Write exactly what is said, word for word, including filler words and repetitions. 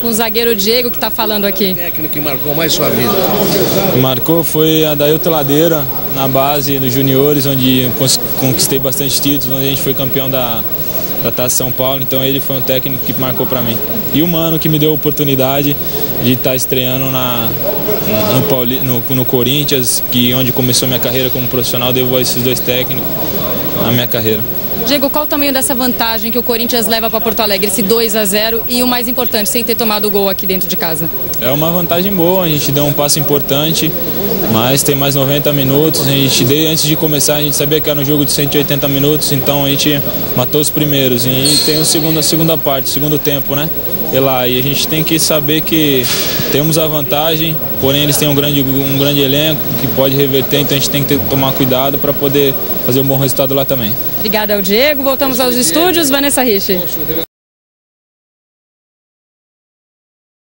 Com o zagueiro Diego que está falando aqui. O técnico que marcou mais sua vida? Marcou foi a Adail Teladeira na base dos juniores, onde conquistei bastante títulos, onde a gente foi campeão da, da Taça São Paulo, então ele foi um técnico que marcou para mim. E o Mano que me deu a oportunidade de estar estreando na, no, Pauli, no, no Corinthians, que onde começou minha carreira como profissional, devo a esses dois técnicos na minha carreira. Diego, qual o tamanho dessa vantagem que o Corinthians leva para Porto Alegre, esse dois a zero, e o mais importante, sem ter tomado o gol aqui dentro de casa? É uma vantagem boa, a gente deu um passo importante, mas tem mais noventa minutos, a gente, antes de começar a gente sabia que era um jogo de cento e oitenta minutos, então a gente matou os primeiros e tem o segundo, a segunda parte, o segundo tempo, né? E, lá, e a gente tem que saber que temos a vantagem, porém eles têm um grande, um grande elenco que pode reverter, então a gente tem que ter, tomar cuidado para poder fazer um bom resultado lá também. Obrigada ao Diego, voltamos aos estúdios, Vanessa Rich.